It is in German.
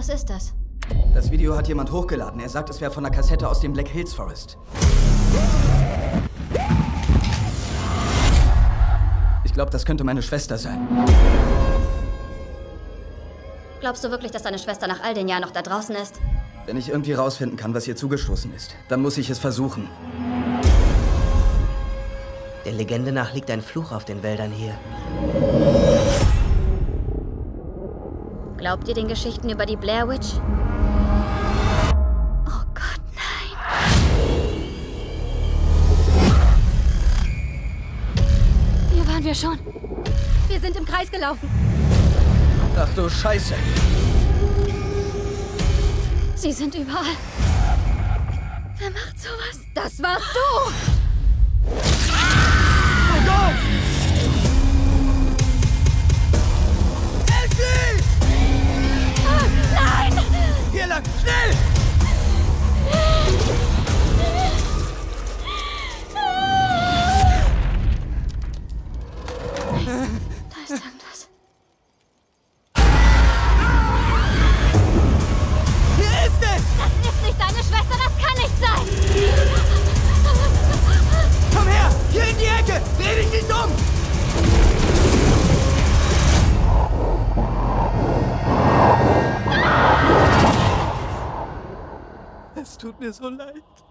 Was ist das? Das Video hat jemand hochgeladen. Er sagt, es wäre von einer Kassette aus dem Black Hills Forest. Ich glaube, das könnte meine Schwester sein. Glaubst du wirklich, dass deine Schwester nach all den Jahren noch da draußen ist? Wenn ich irgendwie rausfinden kann, was ihr zugestoßen ist, dann muss ich es versuchen. Der Legende nach liegt ein Fluch auf den Wäldern hier. Glaubt ihr den Geschichten über die Blair Witch? Oh Gott, nein. Hier waren wir schon. Wir sind im Kreis gelaufen. Ach du Scheiße. Sie sind überall. Wer macht sowas? Das warst du! Oh Gott! Schnell! Nein, da ist irgendwas. Hier ist es! Das ist nicht deine Schwester, das kann nicht sein! Komm her! Hier in die Ecke! Dreh dich nicht um! Es tut mir so leid.